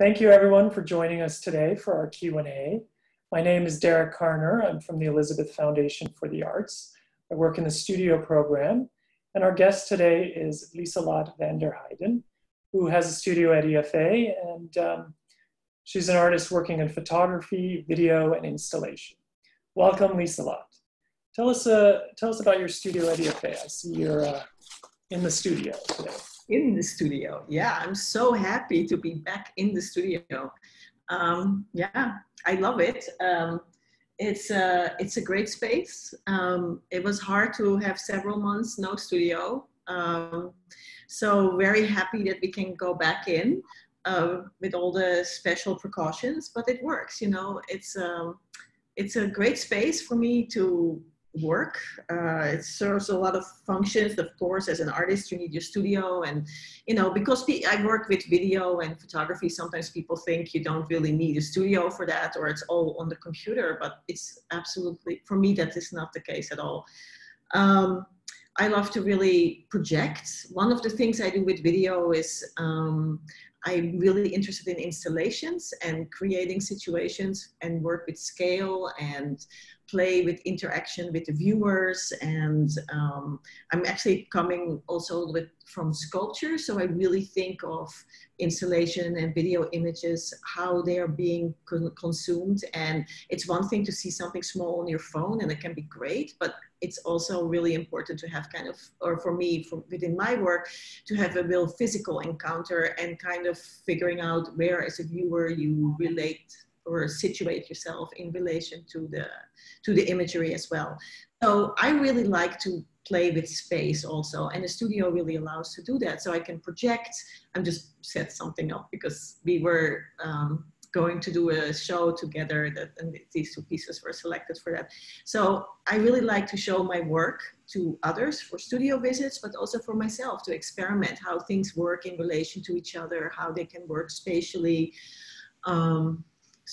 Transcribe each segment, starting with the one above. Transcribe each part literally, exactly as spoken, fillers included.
Thank you everyone for joining us today for our Q and A. My name is Deric Carner. I'm from the Elizabeth Foundation for the Arts. I work in the studio program, and our guest today is Liselot van der Heijden, who has a studio at E F A, and um, she's an artist working in photography, video, and installation. Welcome, Liselot. Tell us, uh, tell us about your studio at E F A. I see you're uh, in the studio today. In the studio, yeah. I'm so happy to be back in the studio. Um, yeah, I love it. Um, it's, uh, it's a great space. Um, it was hard to have several months no studio. Um, so very happy that we can go back in uh, with all the special precautions, but it works, you know. It's, um, it's a great space for me to work. Uh, it serves a lot of functions. Of course, as an artist, you need your studio, and you know, because I work with video and photography, sometimes people think you don't really need a studio for that, or it's all on the computer, but it's absolutely, for me, that is not the case at all. Um, I love to really project. One of the things I do with video is um, I'm really interested in installations and creating situations, and work with scale and play with interaction with the viewers. And um, I'm actually coming also with, from sculpture. So I really think of installation and video images, how they are being con consumed. And it's one thing to see something small on your phone, and it can be great, but it's also really important to have kind of, or for me, for, within my work, to have a real physical encounter and kind of figuring out where as a viewer you relate or situate yourself in relation to the to the imagery as well. So I really like to play with space also, and the studio really allows to do that. So I can project. I'm just set something up because we were um, going to do a show together, that, and these two pieces were selected for that. So I really like to show my work to others for studio visits, but also for myself to experiment how things work in relation to each other, how they can work spatially. Um,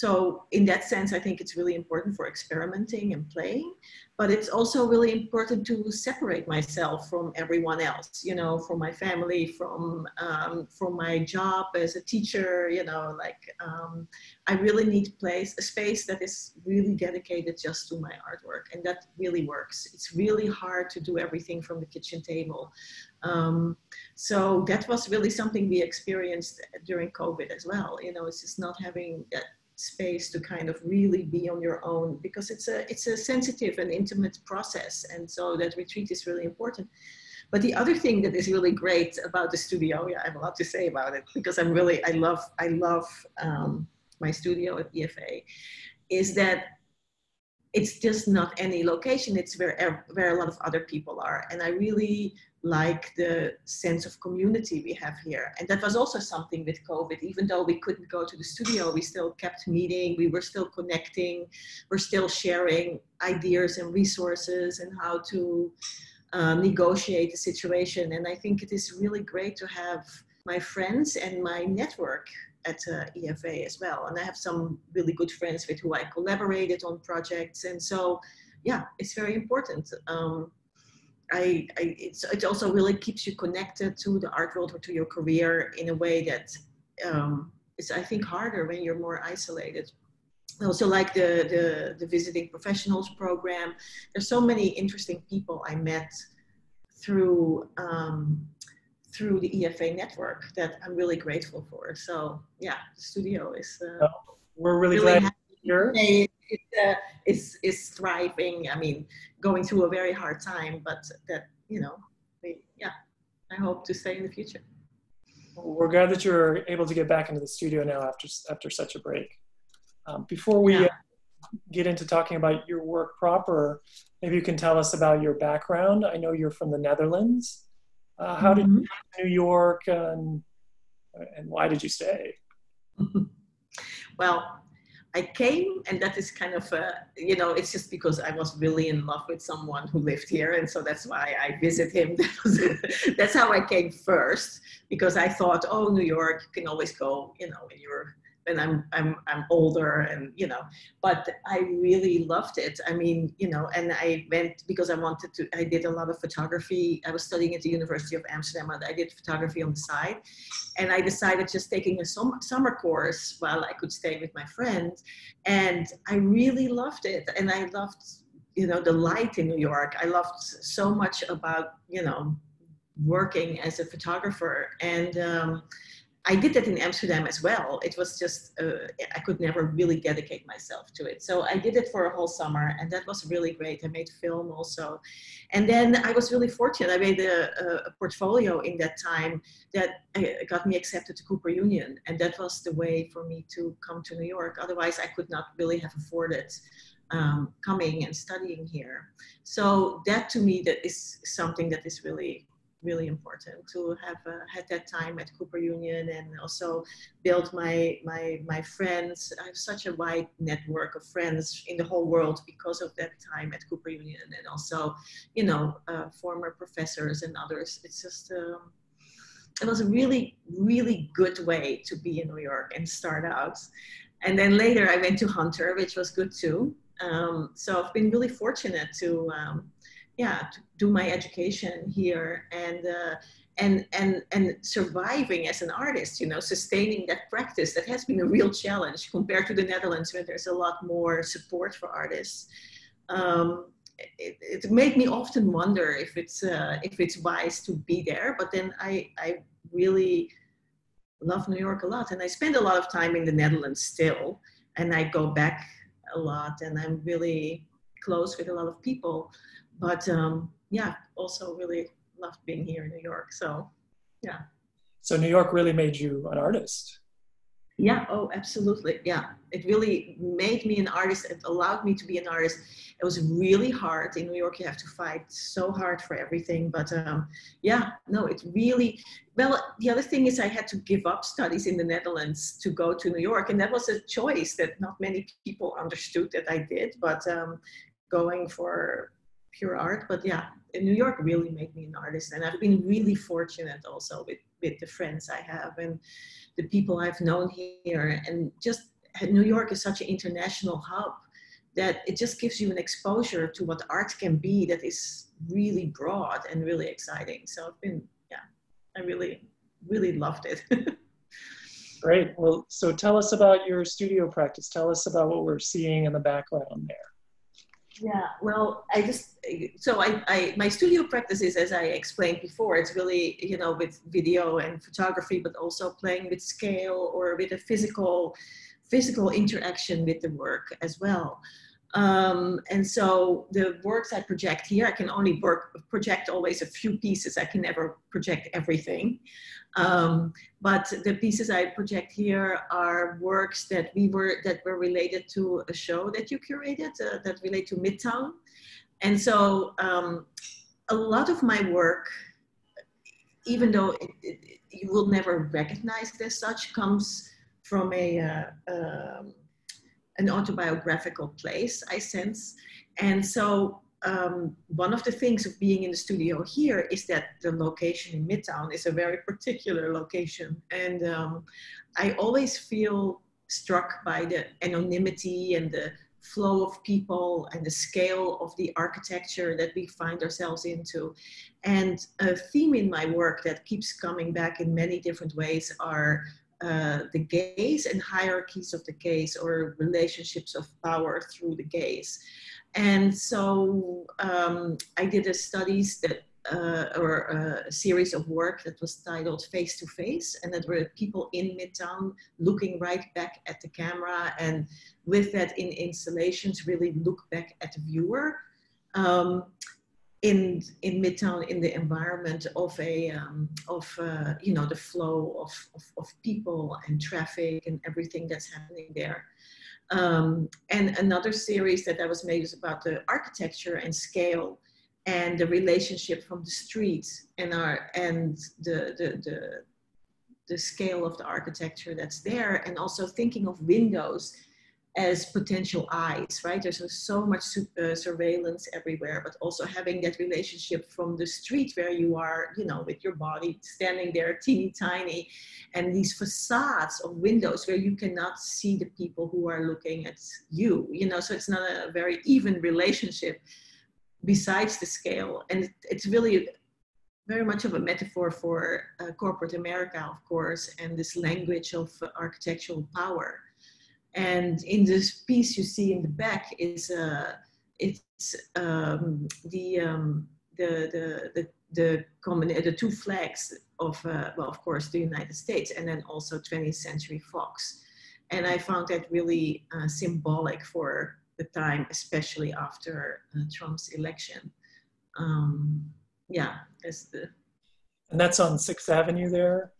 So in that sense, I think it's really important for experimenting and playing, but it's also really important to separate myself from everyone else, you know, from my family, from, um, from my job as a teacher, you know, like um, I really need place, a space that is really dedicated just to my artwork, and that really works. It's really hard to do everything from the kitchen table. Um, so that was really something we experienced during COVID as well. You know, it's just not having that space to kind of really be on your own, because it's a it's a sensitive and intimate process, and so that retreat is really important. But the other thing that is really great about the studio, yeah, I have a lot to say about it because I'm really I love I love um, my studio at E F A, is that it's just not any location. It's where where a lot of other people are, and I really like the sense of community we have here. And that was also something with COVID. Even though we couldn't go to the studio, we still kept meeting, we were still connecting, we're still sharing ideas and resources and how to uh, negotiate the situation. And I think it is really great to have my friends and my network at uh, E F A as well. And I have some really good friends with who I collaborated on projects. And so, yeah, it's very important. Um, I, I, it's, it also really keeps you connected to the art world or to your career in a way that um, is, I think, harder when you're more isolated. I also like the, the, the Visiting Professionals program. There's so many interesting people I met through, um, through the E F A network that I'm really grateful for. So, yeah, the studio is... Uh, oh, we're really, really glad happy you're here. It, uh, is is thriving. I mean, going through a very hard time, but that, you know, we, yeah, I hope to stay in the future. We're glad that you're able to get back into the studio now after after such a break. Um, before we yeah. get into talking about your work proper, maybe you can tell us about your background. I know you're from the Netherlands. Uh, how mm-hmm. did you get to New York, and and why did you stay? Well, I came, and that is kind of, uh, you know, it's just because I was really in love with someone who lived here, and so that's why I visit him. That's how I came first, because I thought, oh, New York, you can always go, you know, when you're and I'm, I'm, I'm older and, you know, but I really loved it. I mean, you know, and I went because I wanted to, I did a lot of photography. I was studying at the University of Amsterdam and I did photography on the side. And I decided just taking a sum, summer course while I could stay with my friends. And I really loved it. And I loved, you know, the light in New York. I loved so much about, you know, working as a photographer. And um, I did that in Amsterdam as well. It was just, uh, I could never really dedicate myself to it. So I did it for a whole summer and that was really great. I made film also. And then I was really fortunate. I made a, a portfolio in that time that got me accepted to Cooper Union. And that was the way for me to come to New York. Otherwise I could not really have afforded um, coming and studying here. So that to me, that is something that is really really important to have uh, had that time at Cooper Union and also build my, my, my friends. I have such a wide network of friends in the whole world because of that time at Cooper Union and also, you know, uh, former professors and others. It's just, um, it was a really, really good way to be in New York and start out. And then later I went to Hunter, which was good too. Um, so I've been really fortunate to, um, yeah, to do my education here and, uh, and, and, and surviving as an artist, you know, sustaining that practice that has been a real challenge compared to the Netherlands where there's a lot more support for artists. Um, it, it made me often wonder if it's, uh, if it's wise to be there, but then I, I really love New York a lot and I spend a lot of time in the Netherlands still and I go back a lot and I'm really close with a lot of people. But um, yeah, also really loved being here in New York. So, yeah. So New York really made you an artist. Yeah. Oh, absolutely. Yeah. It really made me an artist. It allowed me to be an artist. It was really hard in New York. You have to fight so hard for everything. But um, yeah, no, it really, well, the other thing is I had to give up studies in the Netherlands to go to New York. And that was a choice that not many people understood that I did, but um, going for pure art. But yeah, New York really made me an artist. And I've been really fortunate also with, with the friends I have and the people I've known here. And just New York is such an international hub that it just gives you an exposure to what art can be that is really broad and really exciting. So I've been, yeah, I really, really loved it. Great. Well, so tell us about your studio practice. Tell us about what we're seeing in the background there. Yeah, well, I just, so I, I, my studio practice is, as I explained before, it's really, you know, with video and photography, but also playing with scale or with a physical, physical interaction with the work as well. Um, and so the works I project here, I can only work, project always a few pieces. I can never project everything. Um, but the pieces I project here are works that we were, that were related to a show that you curated, uh, that relate to Midtown. And so um, a lot of my work, even though it, it, you will never recognize it as such, comes from a, uh, um, an autobiographical place, I sense. And so um, one of the things of being in the studio here is that the location in Midtown is a very particular location. And um, I always feel struck by the anonymity and the flow of people and the scale of the architecture that we find ourselves into. And a theme in my work that keeps coming back in many different ways are Uh, the gaze and hierarchies of the gaze or relationships of power through the gaze. And so um, I did a studies that, uh, or a series of work that was titled Face to Face, and that were people in Midtown looking right back at the camera, and with that in installations really look back at the viewer um, in, in Midtown, in the environment of a, um, of, uh, you know, the flow of, of, of people and traffic and everything that's happening there. Um, and another series that I was made was about the architecture and scale and the relationship from the streets and our, and the, the, the, the scale of the architecture that's there. And also thinking of windows as potential eyes, right? There's so much uh, surveillance everywhere, but also having that relationship from the street where you are, you know, with your body standing there teeny tiny, and these facades of windows where you cannot see the people who are looking at you, you know, so it's not a very even relationship besides the scale. And it's really very much of a metaphor for uh, corporate America, of course, and this language of uh, architectural power. And in this piece you see in the back is uh, it's um, the, um, the the the the the two flags of uh, well, of course, the United States, and then also twentieth century fox. And I found that really uh, symbolic for the time, especially after uh, Trump's election. Um, yeah, that's the. And that's on Sixth Avenue there.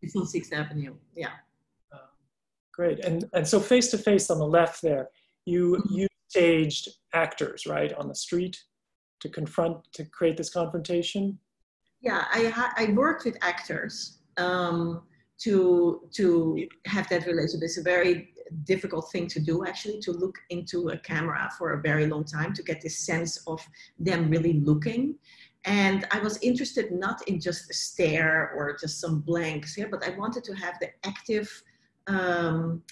It's on Sixth Avenue. Yeah. Great. And, and so face to face on the left there, you, you staged actors, right, on the street to confront, to create this confrontation? Yeah, I, I worked with actors um, to, to have that relationship. It's a very difficult thing to do, actually, to look into a camera for a very long time, to get this sense of them really looking. And I was interested not in just a stare or just some blanks here, but I wanted to have the active Um,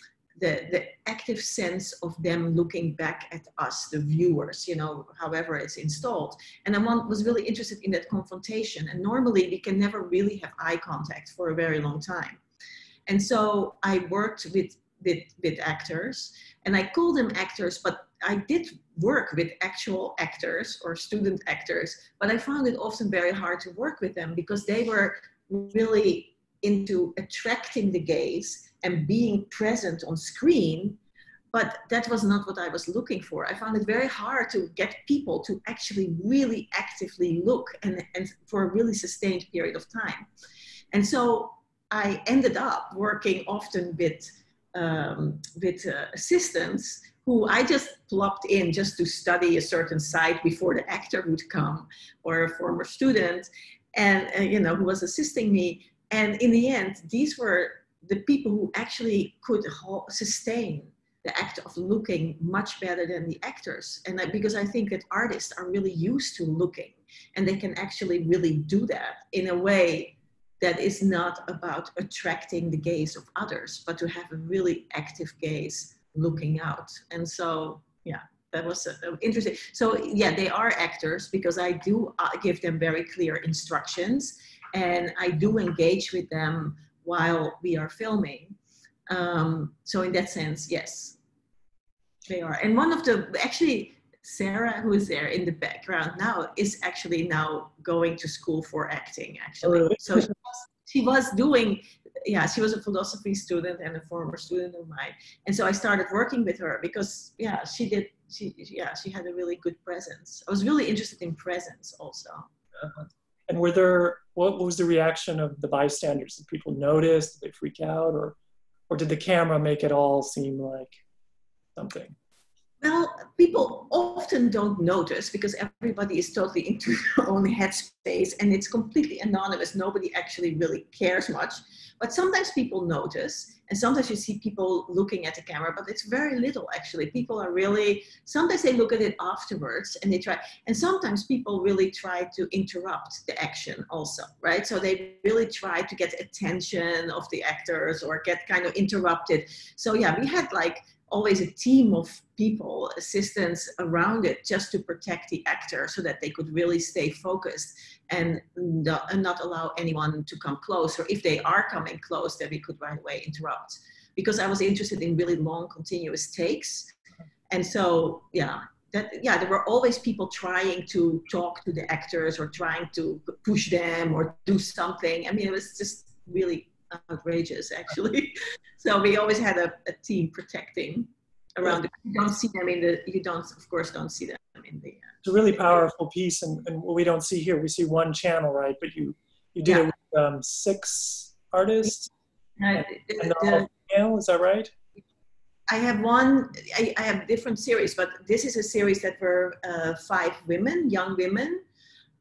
the, the active sense of them looking back at us, the viewers, you know, however it's installed. And I was really interested in that confrontation. And normally we can never really have eye contact for a very long time. And so I worked with, with, with actors, and I call them actors, but I did work with actual actors or student actors, but I found it often very hard to work with them because they were really into attracting the gaze and being present on screen, but that was not what I was looking for. I found it very hard to get people to actually really actively look and, and for a really sustained period of time. And so I ended up working often with, um, with uh, assistants who I just plopped in just to study a certain site before the actor would come, or a former student, and uh, you know, who was assisting me. And in the end, these were the people who actually could sustain the act of looking much better than the actors. And that, because I think that artists are really used to looking, and they can actually really do that in a way that is not about attracting the gaze of others, but to have a really active gaze looking out. And so, yeah, that was uh, interesting. So yeah, they are actors because I do uh, give them very clear instructions, and I do engage with them while we are filming. Um, so in that sense, yes, they are. And one of the, actually, Sarah, who is there in the background now, is actually now going to school for acting, actually. Oh, really? So she was, she was doing, yeah, she was a philosophy student and a former student of mine. And so I started working with her because, yeah, she did, she, yeah, she had a really good presence. I was really interested in presence also. Uh-huh. And were there, what was the reaction of the bystanders? Did people notice? Did they freak out? Or, or did the camera make it all seem like something? Well, people often don't notice because everybody is totally into their own headspace, and it's completely anonymous. Nobody actually really cares much. But sometimes people notice, and sometimes you see people looking at the camera, but it's very little, actually. People are really, sometimes they look at it afterwards, and they try, and sometimes people really try to interrupt the action also, right? So they really try to get attention of the actors or get kind of interrupted. So yeah, we had like always a team of people, assistants around it, just to protect the actor so that they could really stay focused and not, and not allow anyone to come close. Or if they are coming close, then we could right away interrupt. Because I was interested in really long continuous takes. And so, yeah, that, yeah, there were always people trying to talk to the actors or trying to push them or do something. I mean, it was just really outrageous, actually. So we always had a, a team protecting around. You don't see them in the, you don't, of course, don't see them in the. Uh, it's a really powerful piece, and, and what we don't see here, we see one channel, right? But you, you did yeah. it with um, six artists? Uh, the, and the, all, is that right? I have one, I, I have different series, but this is a series that were uh, five women, young women.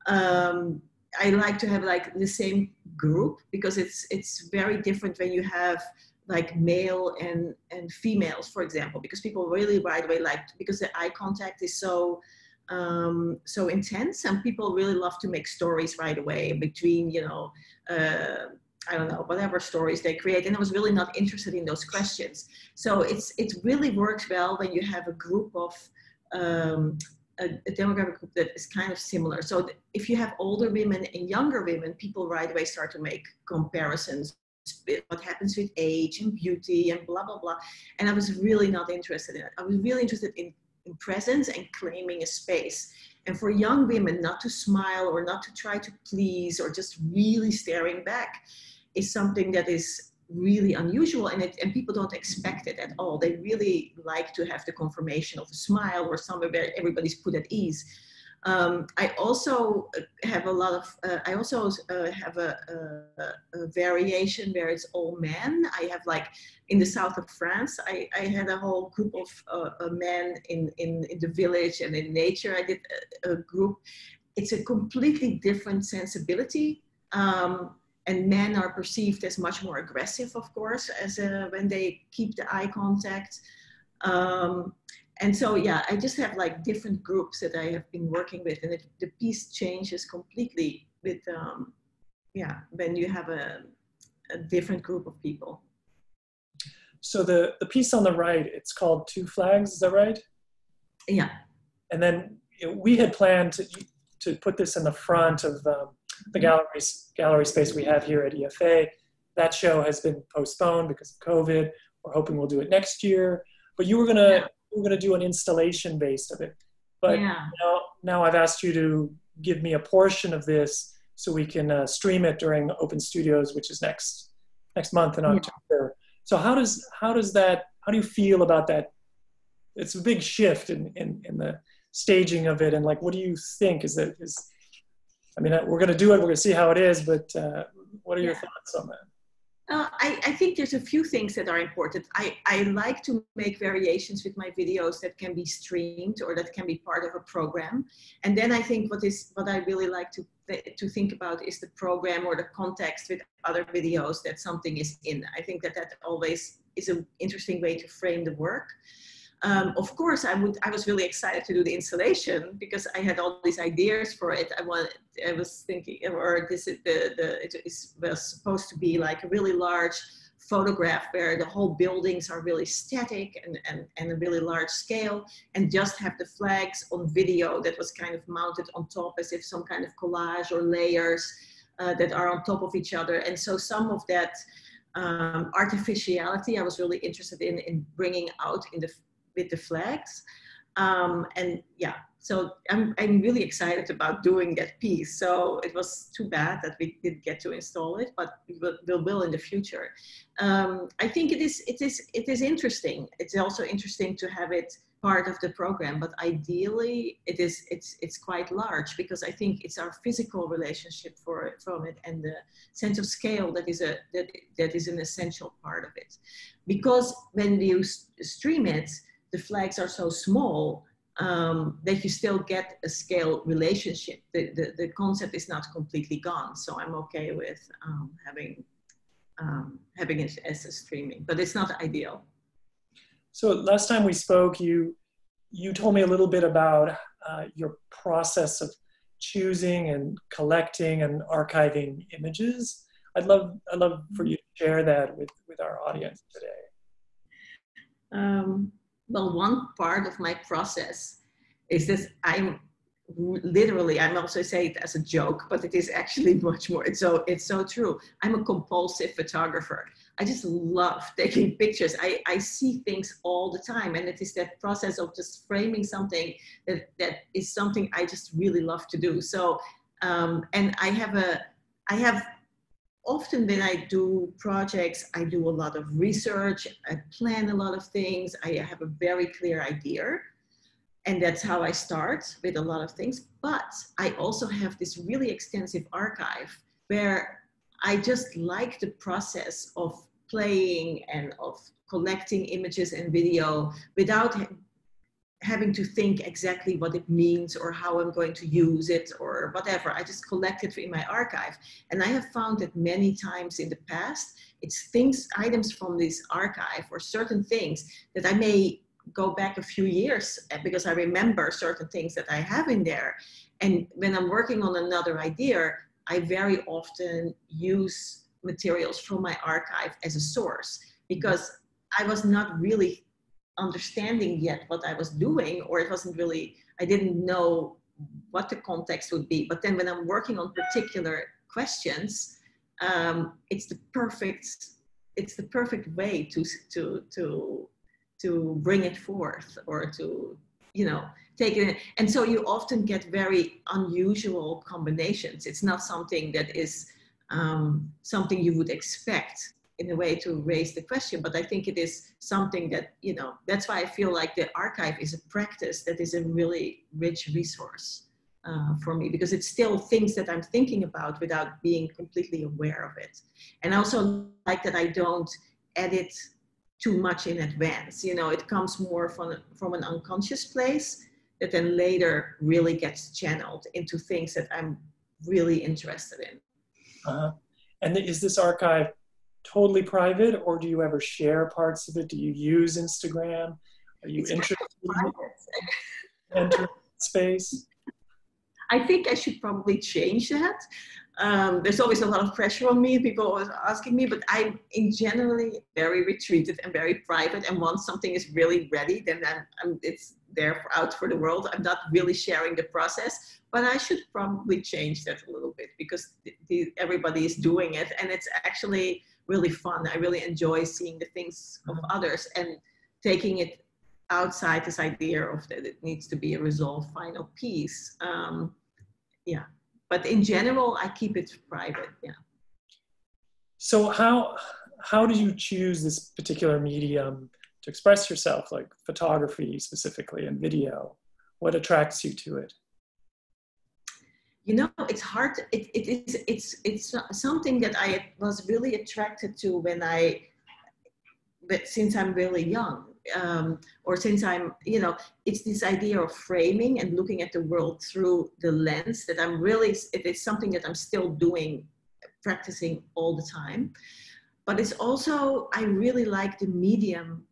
Um, I like to have like the same group because it's it's very different when you have like male and, and females, for example, because people really right away like, because the eye contact is so, um, so intense, and people really love to make stories right away between, you know, uh, I don't know, whatever stories they create. And I was really not interested in those questions. So it's, it really works well when you have a group of, um, a, a demographic group that is kind of similar. So th- if you have older women and younger women, people right away start to make comparisons. What happens with age and beauty and blah, blah, blah. And I was really not interested in it. I was really interested in, in presence and claiming a space. And for young women, not to smile or not to try to please or just really staring back is something that is really unusual, and it, and people don't expect it at all. They really like to have the confirmation of a smile or somewhere where everybody's put at ease. Um, I also have a lot of, uh, I also uh, have a, a, a variation where it's all men. I have, like, in the south of France, I, I had a whole group of uh, men in, in, in the village and in nature. I did a, a group. It's a completely different sensibility. Um, and men are perceived as much more aggressive, of course, as a, when they keep the eye contact. Um, And so, yeah, I just have like different groups that I have been working with, and it, the piece changes completely with, um, yeah, when you have a, a different group of people. So the, the piece on the right, it's called Two Flags, is that right? Yeah. And then we had planned to, to put this in the front of um, the gallery, gallery space we have here at E F A. That show has been postponed because of COVID. We're hoping we'll do it next year, but you were gonna, yeah. We're going to do an installation based of it, but yeah. now, now I've asked you to give me a portion of this so we can uh, stream it during Open Studios, which is next next month in October. Yeah. So how does how does that how do you feel about that? It's a big shift in in, in the staging of it, and like, what do you think? Is that is? I mean, we're going to do it. We're going to see how it is, but uh, what are yeah. your thoughts on that? Uh, I, I think there's a few things that are important. I, I like to make variations with my videos that can be streamed or that can be part of a program. And then I think what is what I really like to, th- to think about is the program or the context with other videos that something is in. I think that that always is an interesting way to frame the work. Um, of course, I would. I was really excited to do the installation because I had all these ideas for it. I wanted. I was thinking, or this is the the it is, was supposed to be like a really large photograph where the whole buildings are really static and and and a really large scale, and just have the flags on video that was kind of mounted on top as if some kind of collage or layers uh, that are on top of each other. And so some of that um, artificiality I was really interested in in bringing out in the with the flags. Um, and yeah, so I'm, I'm really excited about doing that piece. So it was too bad that we didn't get to install it, but we will, we will in the future. Um, I think it is, it is, it is interesting. It's also interesting to have it part of the program, but ideally it is, it's, it's quite large, because I think it's our physical relationship for from it and the sense of scale that is a, that, that is an essential part of it. Because when you stream it, the flags are so small um, that you still get a scale relationship. The, the, the concept is not completely gone. So I'm okay with um, having, um, having it as a streaming, but it's not ideal. So last time we spoke, you, you told me a little bit about uh, your process of choosing and collecting and archiving images. I'd love, I'd love for you to share that with, with our audience today. Um, Well, one part of my process is this, I'm literally, I'm also saying it as a joke, but it is actually much more, it's so, it's so true. I'm a compulsive photographer. I just love taking pictures. I, I see things all the time. And it is that process of just framing something that, that is something I just really love to do. So, um, and I have a, I have often when I do projects, I do a lot of research, I plan a lot of things, I have a very clear idea. And that's how I start with a lot of things. But I also have this really extensive archive where I just like the process of playing and of collecting images and video without ha- having to think exactly what it means or how I'm going to use it or whatever. I just collect it in my archive. And I have found that many times in the past, It's things, items from this archive or certain things that I may go back a few years because I remember certain things that I have in there. And when I'm working on another idea, I very often use materials from my archive as a source because I was not really understanding yet what I was doing, or it wasn't really, I didn't know what the context would be. But then when I'm working on particular questions, um, it's the perfect, it's the perfect way to, to, to, to bring it forth or to, you know, take it in. And so you often get very unusual combinations. It's not something that is um, something you would expect in a way to raise the question, but I think it is something that, you know, that's why I feel like the archive is a practice that is a really rich resource uh, for me, because it's still things that I'm thinking about without being completely aware of it. And I also like that I don't edit too much in advance. You know, it comes more from, from an unconscious place that then later really gets channeled into things that I'm really interested in. Uh-huh. And is this archive totally private, or do you ever share parts of it? Do you use Instagram? Are you it's interested in entering space? I think I should probably change that. Um, there's always a lot of pressure on me. People always asking me, but I'm in generally very retreated and very private. And once something is really ready, then I'm, I'm, it's there for, out for the world. I'm not really sharing the process, but I should probably change that a little bit because the, the, everybody is doing it, and it's actually really fun. I really enjoy seeing the things of others and taking it outside this idea of that it needs to be a resolved final piece. Um, yeah. But in general, I keep it private, yeah. So how, how do you choose this particular medium to express yourself, like photography specifically and video? What attracts you to it? You know, it's hard, it, it, it's, it's, it's something that I was really attracted to when I, but since I'm really young. Um, or since I'm, you know, it's this idea of framing and looking at the world through the lens that I'm really, it is something that I'm still doing, practicing all the time. But it's also, I really like the medium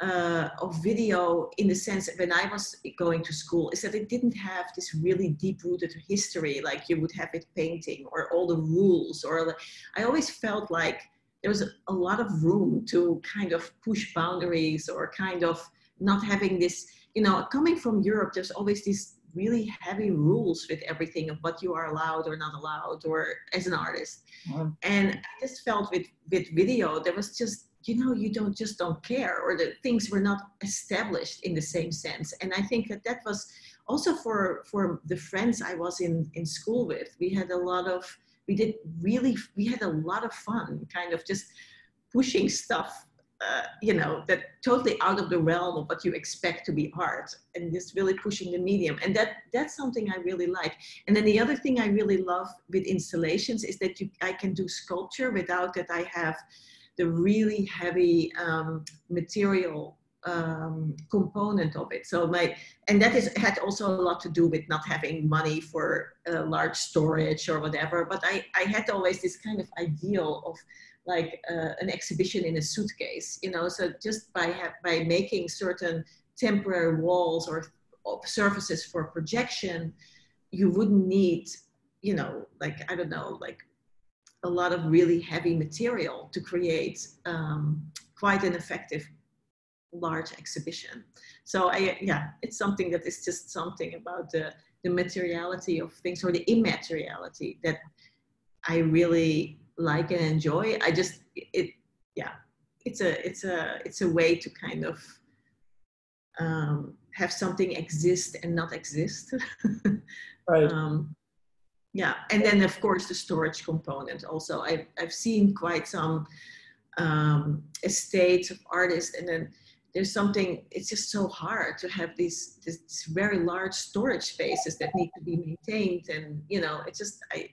uh, of video in the sense that when I was going to school, is that it didn't have this really deep-rooted history, like you would have it painting or all the rules, or I always felt like there was a lot of room to kind of push boundaries or kind of not having this, you know, coming from Europe, there's always these really heavy rules with everything of what you are allowed or not allowed or as an artist. Wow. And I just felt with, with video, there was just, you know, you don't just don't care, or the things were not established in the same sense. And I think that that was also for, for the friends I was in, in school with, we had a lot of, We did really, we had a lot of fun kind of just pushing stuff, uh, you know, that totally out of the realm of what you expect to be art, and just really pushing the medium. And that, that's something I really like. And then the other thing I really love with installations is that you, I can do sculpture without that I have the really heavy um, material um, component of it. So my, and that is, had also a lot to do with not having money for uh, large storage or whatever, but I, I had always this kind of ideal of like uh, an exhibition in a suitcase, you know, so just by, ha by making certain temporary walls or, or surfaces for projection, you wouldn't need, you know, like, I don't know, like a lot of really heavy material to create um, quite an effective large exhibition. So I, yeah, it's something that is just something about the, the materiality of things or the immateriality that I really like and enjoy. I just, it, yeah, it's a, it's a, it's a way to kind of um, have something exist and not exist. Right. Um, yeah. And then of course the storage component also. I've, I've seen quite some um, estates of artists, and then there's something, it's just so hard to have these, these very large storage spaces that need to be maintained. And, you know, it's just, I,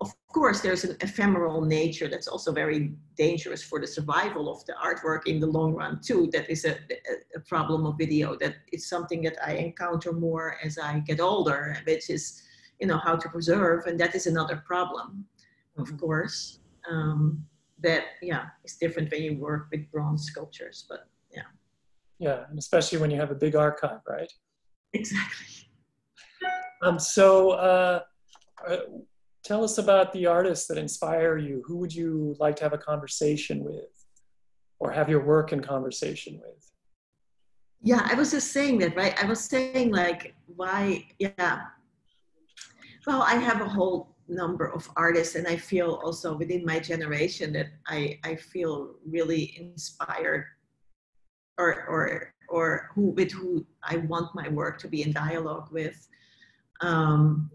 of course, there's an ephemeral nature that's also very dangerous for the survival of the artwork in the long run too. That is a, a problem of video. That it's something that I encounter more as I get older, which is, you know, how to preserve. And that is another problem, of course. Um, that, yeah, it's different when you work with bronze sculptures, but yeah. Yeah, and especially when you have a big archive, right? Exactly. Um, so uh, tell us about the artists that inspire you. Who would you like to have a conversation with or have your work in conversation with? Yeah, I was just saying that, right? I was saying like, why, yeah. Well, I have a whole number of artists, and I feel also within my generation that I, I feel really inspired or, or, or who, with who I want my work to be in dialogue with. Um,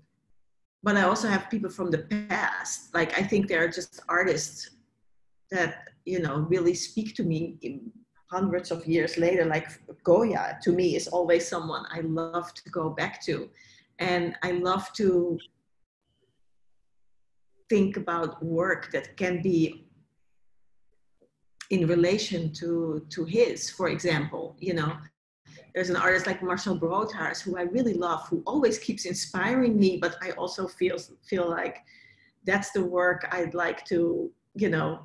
but I also have people from the past. Like, I think there are just artists that, you know, really speak to me in hundreds of years later. Like Goya, to me, is always someone I love to go back to. And I love to think about work that can be in relation to, to his, for example, you know. There's an artist like Marcel Broodthaers, who I really love, who always keeps inspiring me, but I also feel, feel like that's the work I'd like to, you know,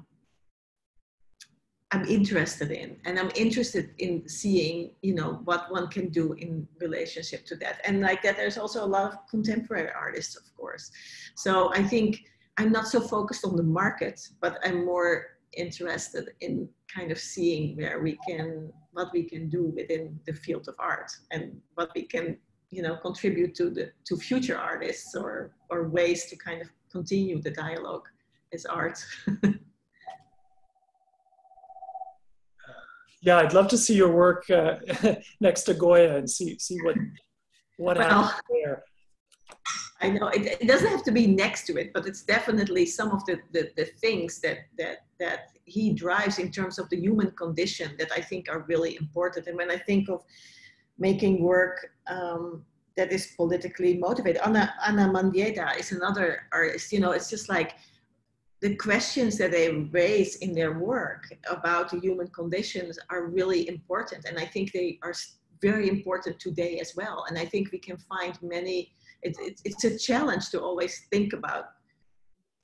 I'm interested in. And I'm interested in seeing, you know, what one can do in relationship to that. And like that, there's also a lot of contemporary artists, of course. So I think I'm not so focused on the market, but I'm more interested in kind of seeing where we can, what we can do within the field of art, and what we can, you know, contribute to the to future artists, or or ways to kind of continue the dialogue as art. Yeah, I'd love to see your work uh, next to Goya and see see what what well, happens there. I know it, it doesn't have to be next to it, but it's definitely some of the, the, the things that, that, that he drives in terms of the human condition that I think are really important. And when I think of making work um, that is politically motivated, Ana, Ana Mendieta is another artist, you know, it's just like the questions that they raise in their work about the human conditions are really important. And I think they are very important today as well. And I think we can find many... It, it, it's a challenge to always think about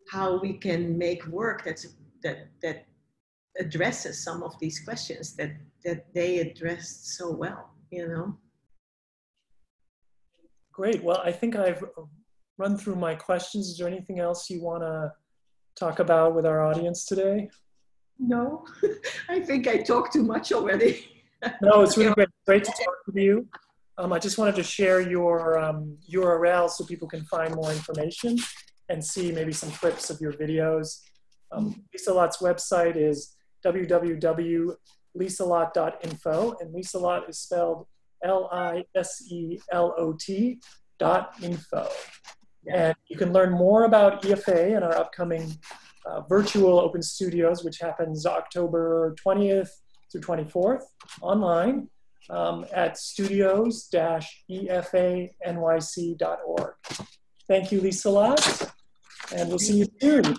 how we can make work that's, that, that addresses some of these questions that, that they addressed so well, you know? Great. Well, I think I've run through my questions. Is there anything else you want to talk about with our audience today? No, I think I talked too much already. No, it's really great, great to talk with you. Um, I just wanted to share your um, U R L so people can find more information and see maybe some clips of your videos. Um, Liselot's website is w w w dot liselot dot info, and Liselot is spelled L I S E L O T dot info. And you can learn more about E F A and our upcoming uh, virtual open studios, which happens October twentieth through twenty-fourth online. Um, at studios dash E F A N Y C dot org. Thank you, Liselot, and we'll see you soon.